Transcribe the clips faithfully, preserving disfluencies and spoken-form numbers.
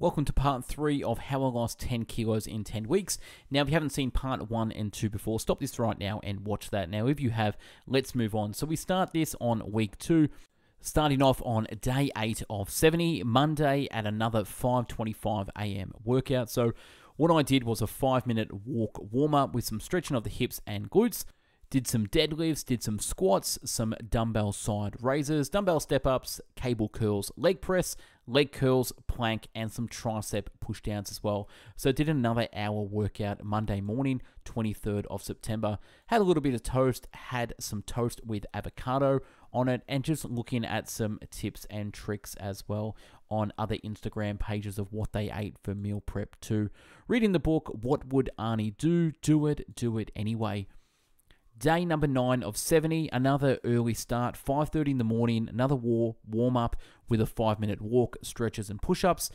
Welcome to part three of how I lost ten kilos in ten weeks. Now, if you haven't seen part one and two before, stop this right now and watch that. Now, if you have, let's move on. So we start this on week two, starting off on day eight of seventy, Monday at another five twenty-five A M workout. So what I did was a five minute walk warm up with some stretching of the hips and glutes. Did some deadlifts, did some squats, some dumbbell side raises, dumbbell step-ups, cable curls, leg press, leg curls, plank, and some tricep pushdowns as well. So did another hour workout Monday morning, twenty-third of September. Had a little bit of toast, had some toast with avocado on it, and just looking at some tips and tricks as well on other Instagram pages of what they ate for meal prep too. Reading the book, What Would Arnie Do? Do It, Do It Anyway. Day number nine of seventy, another early start, five thirty in the morning, another war, warm up with a five minute walk, stretches and push-ups,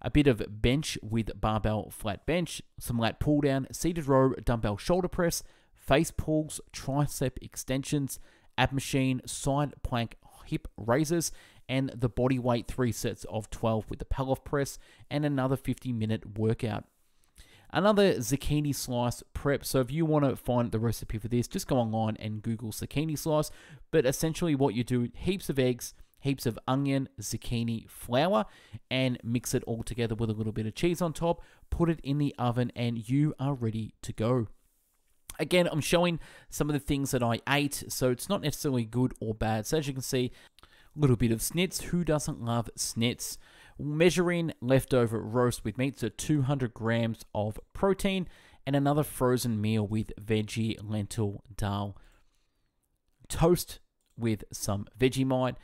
a bit of bench with barbell flat bench, some lat pull down, seated row, dumbbell shoulder press, face pulls, tricep extensions, ab machine, side plank, hip raises, and the body weight three sets of twelve with the Pallof press, and another fifty minute workout. Another zucchini slice prep. So if you want to find the recipe for this, just go online and Google zucchini slice. But essentially what you do, heaps of eggs, heaps of onion, zucchini, flour, and mix it all together with a little bit of cheese on top, put it in the oven, and you are ready to go. Again, I'm showing some of the things that I ate, so it's not necessarily good or bad. So as you can see, a little bit of snits. Who doesn't love snits? Measuring leftover roast with meat, so two hundred grams of protein, and another frozen meal with veggie, lentil, dal. Toast with some Vegemite.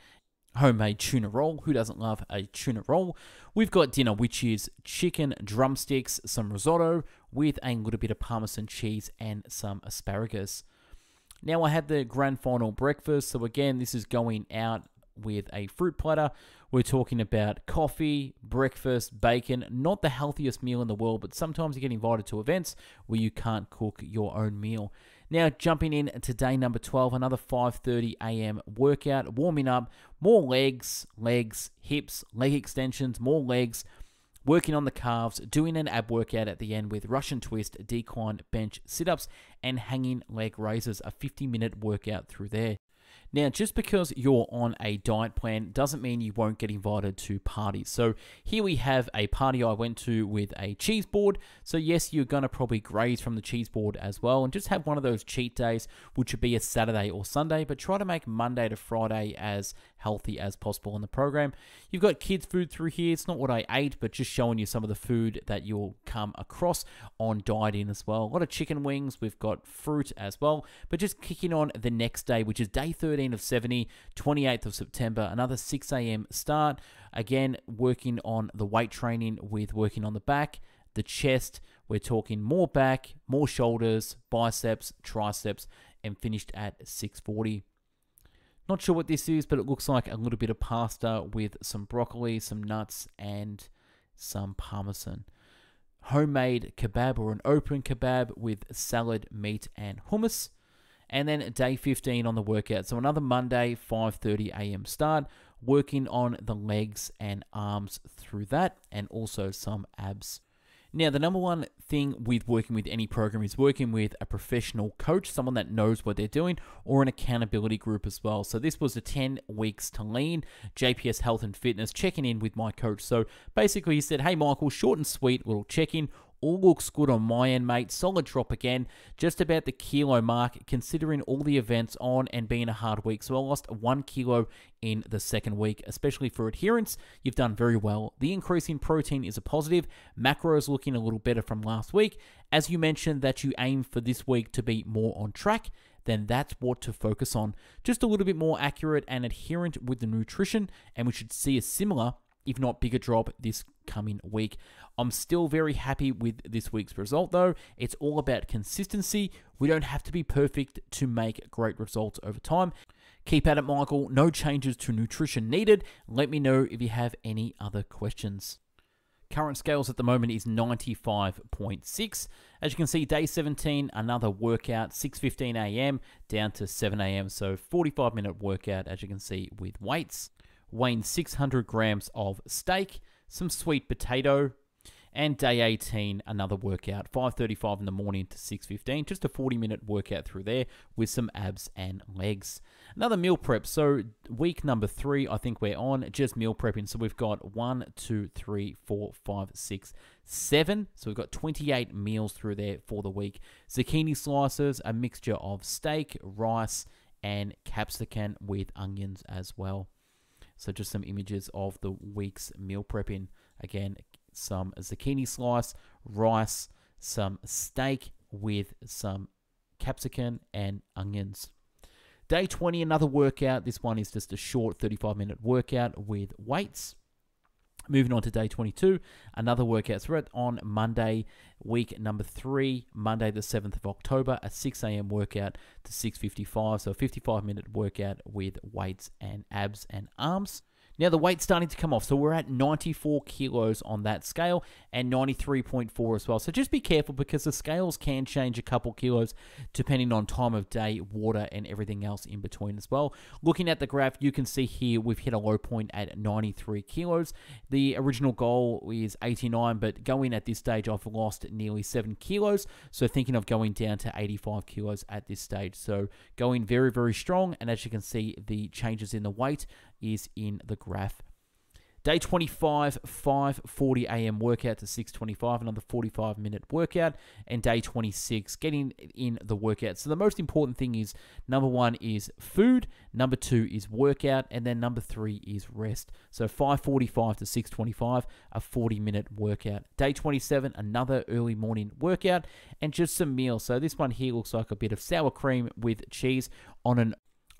Homemade tuna roll. Who doesn't love a tuna roll? We've got dinner, which is chicken drumsticks, some risotto with a little bit of Parmesan cheese and some asparagus. Now I had the grand final breakfast. So again, this is going out with a fruit platter. We're talking about coffee, breakfast, bacon, not the healthiest meal in the world, but sometimes you get invited to events where you can't cook your own meal. Now jumping in to day number twelve, another five thirty A M workout, warming up, more legs, legs, hips, leg extensions, more legs, working on the calves, doing an ab workout at the end with Russian twist, decline, bench, sit-ups, and hanging leg raises, a fifty minute workout through there. Now, just because you're on a diet plan doesn't mean you won't get invited to parties. So here we have a party I went to with a cheese board. So yes, you're going to probably graze from the cheese board as well and just have one of those cheat days, which would be a Saturday or Sunday, but try to make Monday to Friday as healthy as possible in the program. You've got kids' food through here. It's not what I ate, but just showing you some of the food that you'll come across on dieting as well. A lot of chicken wings. We've got fruit as well, but just kicking on the next day, which is day thirteen of seventy, twenty-eighth of September, another six A M start. Again, working on the weight training with working on the back, the chest. We're talking more back, more shoulders, biceps, triceps, and finished at six forty. Not sure what this is, but it looks like a little bit of pasta with some broccoli, some nuts, and some Parmesan. Homemade kebab or an open kebab with salad, meat, and hummus. And then day fifteen on the workout. So another Monday, five thirty A M start, working on the legs and arms through that, and also some abs. Now, the number one thing with working with any program is working with a professional coach, someone that knows what they're doing, or an accountability group as well. So this was the ten weeks to lean, J P S Health and Fitness, checking in with my coach. So basically he said, hey, Michael, short and sweet, little check-in. All looks good on my end, mate. Solid drop again, just about the kilo mark, considering all the events on and being a hard week. So I lost one kilo in the second week, especially for adherence. You've done very well. The increase in protein is a positive. Macros looking a little better from last week. As you mentioned that you aim for this week to be more on track, then that's what to focus on. Just a little bit more accurate and adherent with the nutrition, and we should see a similar, if not bigger drop this coming week. I'm still very happy with this week's result though. It's all about consistency. We don't have to be perfect to make great results over time. Keep at it, Michael. No changes to nutrition needed. Let me know if you have any other questions. Current scales at the moment is ninety-five point six. As you can see, day seventeen, another workout, six fifteen A M down to seven A M So forty-five minute workout, as you can see, with weights. Weighing six hundred grams of steak, some sweet potato, and day eighteen, another workout, five thirty-five in the morning to six fifteen, just a forty minute workout through there with some abs and legs. Another meal prep. So week number three, I think we're on, just meal prepping. So we've got one, two, three, four, five, six, seven. So we've got twenty-eight meals through there for the week. Zucchini slices, a mixture of steak, rice, and capsicum with onions as well. So just some images of the week's meal prepping. Again, some zucchini slice, rice, some steak with some capsicum and onions. Day twenty, another workout. This one is just a short thirty-five minute workout with weights. Moving on to day twenty-two, another workout. So we're on Monday, week number three, Monday the seventh of October, a six A M workout to six fifty-five. So a fifty-five minute workout with weights and abs and arms. Now the weight's starting to come off, so we're at ninety-four kilos on that scale and ninety-three point four as well. So just be careful because the scales can change a couple kilos depending on time of day, water, and everything else in between as well. Looking at the graph, you can see here we've hit a low point at ninety-three kilos. The original goal is eighty-nine, but going at this stage, I've lost nearly seven kilos. So thinking of going down to eighty-five kilos at this stage. So going very, very strong. And as you can see, the changes in the weight is in the graph. Day twenty-five, five forty A M workout to six twenty-five, another forty-five minute workout, and day twenty-six, getting in the workout. So the most important thing is, number one is food, number two is workout, and then number three is rest. So five forty-five to six twenty-five, a forty minute workout. Day twenty-seven, another early morning workout, and just some meals. So this one here looks like a bit of sour cream with cheese on an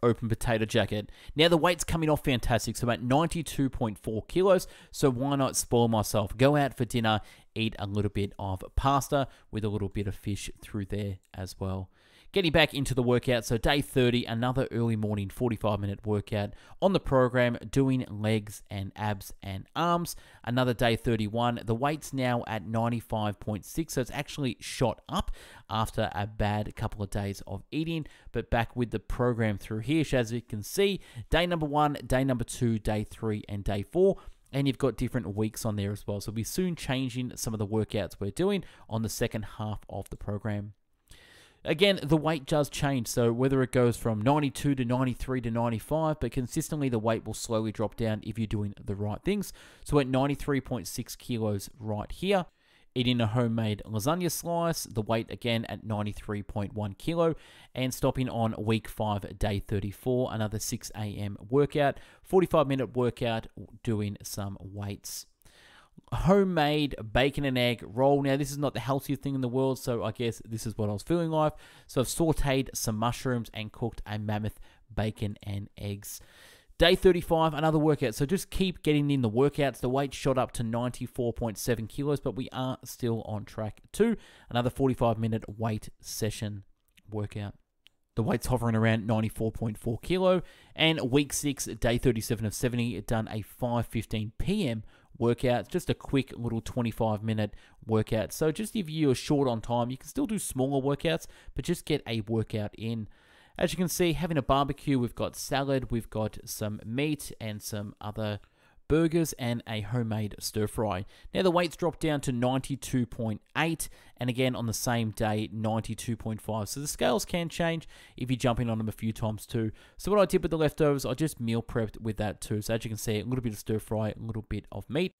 open potato jacket. Now the weight's coming off fantastic, so about ninety-two point four kilos, so why not spoil myself? Go out for dinner, eat a little bit of pasta with a little bit of fish through there as well. Getting back into the workout, so day thirty, another early morning forty-five minute workout on the program, doing legs and abs and arms. Another day thirty-one, the weight's now at ninety-five point six, so it's actually shot up after a bad couple of days of eating, but back with the program through here. So as you can see, day number one, day number two, day three, and day four. And you've got different weeks on there as well. So we'll be soon changing some of the workouts we're doing on the second half of the program. Again, the weight does change. So whether it goes from ninety-two to ninety-three to ninety-five, but consistently the weight will slowly drop down if you're doing the right things. So at ninety-three point six kilos right here, eating a homemade lasagna slice, the weight again at ninety-three point one kilo, and stopping on week five, day thirty-four, another six A M workout, forty-five minute workout, doing some weights. Homemade bacon and egg roll. Now this is not the healthiest thing in the world, so I guess this is what I was feeling like. So I've sauteed some mushrooms and cooked a mammoth bacon and eggs. Day thirty-five, another workout. So just keep getting in the workouts. The weight shot up to ninety-four point seven kilos, but we are still on track to another forty-five minute weight session workout. The weight's hovering around ninety-four point four kilo. And week six, day thirty-seven of seventy, done a five fifteen P M workout, just a quick little twenty-five minute workout. So just if you're short on time, you can still do smaller workouts, but just get a workout in. As you can see, having a barbecue, we've got salad, we've got some meat and some other burgers and a homemade stir fry. Now the weight's dropped down to ninety-two point eight, and again on the same day, ninety-two point five. So the scales can change if you're jumping on them a few times too. So what I did with the leftovers, I just meal prepped with that too. So as you can see, a little bit of stir fry, a little bit of meat.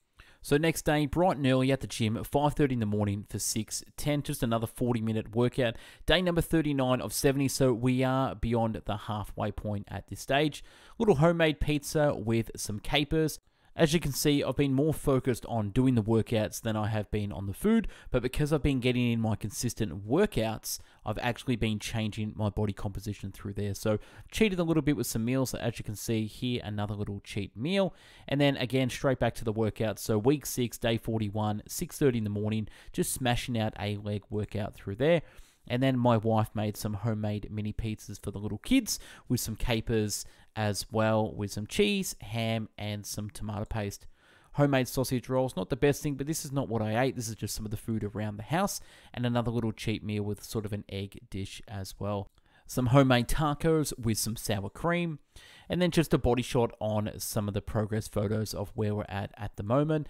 So next day, bright and early at the gym, five thirty in the morning for six ten, just another forty minute workout. Day number thirty-nine of seventy, so we are beyond the halfway point at this stage. Little homemade pizza with some capers. As you can see, I've been more focused on doing the workouts than I have been on the food, but because I've been getting in my consistent workouts, I've actually been changing my body composition through there. So cheated a little bit with some meals. So as you can see here, another little cheat meal. And then again, straight back to the workouts. So week six, day forty-one, six thirty in the morning, just smashing out a leg workout through there. And then my wife made some homemade mini pizzas for the little kids with some capers as well, with some cheese, ham, and some tomato paste. Homemade sausage rolls, not the best thing, but this is not what I ate. This is just some of the food around the house, and another little cheat meal with sort of an egg dish as well. Some homemade tacos with some sour cream, and then just a body shot on some of the progress photos of where we're at at the moment.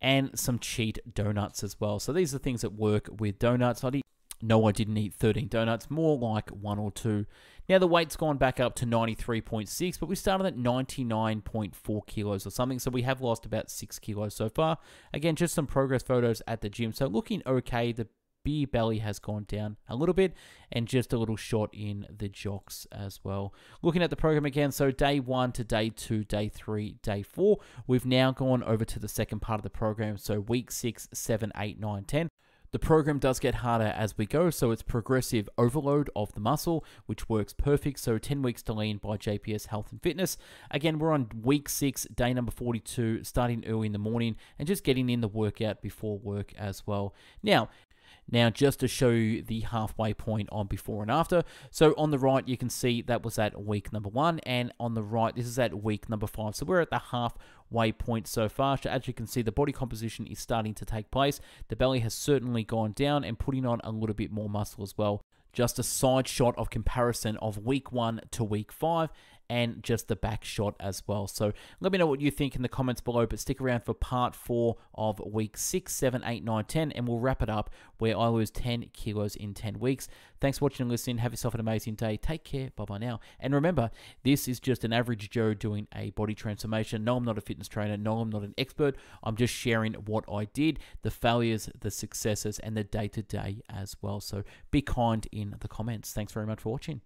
and some cheat donuts as well. So these are things that work with donuts. I'd eat, no, I didn't eat thirteen donuts, more like one or two. Now the weight's gone back up to ninety-three point six, but we started at ninety-nine point four kilos or something, so we have lost about six kilos so far. Again, just some progress photos at the gym, so looking okay. The beer belly has gone down a little bit, and just a little shot in the jocks as well. Looking at the program again, so day one to day two, day three, day four. We've now gone over to the second part of the program, so week six, seven, eight, nine, ten. The program does get harder as we go, so it's progressive overload of the muscle, which works perfect. So ten Weeks to Lean by J P S Health and Fitness. Again, we're on week six, day number forty-two, starting early in the morning and just getting in the workout before work as well. Now, Now, just to show you the halfway point on before and after. So on the right, you can see that was at week number one, and on the right, this is at week number five. So we're at the halfway point so far. So as you can see, the body composition is starting to take place. The belly has certainly gone down and putting on a little bit more muscle as well. Just a side shot of comparison of week one to week five, and just the back shot as well. So let me know what you think in the comments below, but stick around for part four of week six, seven, eight, nine, ten, and we'll wrap it up where I lose ten kilos in ten weeks. Thanks for watching and listening. Have yourself an amazing day. Take care. Bye-bye now. And remember, this is just an average Joe doing a body transformation. No, I'm not a fitness trainer. No, I'm not an expert. I'm just sharing what I did, the failures, the successes, and the day-to-day as well. So be kind in the comments. Thanks very much for watching.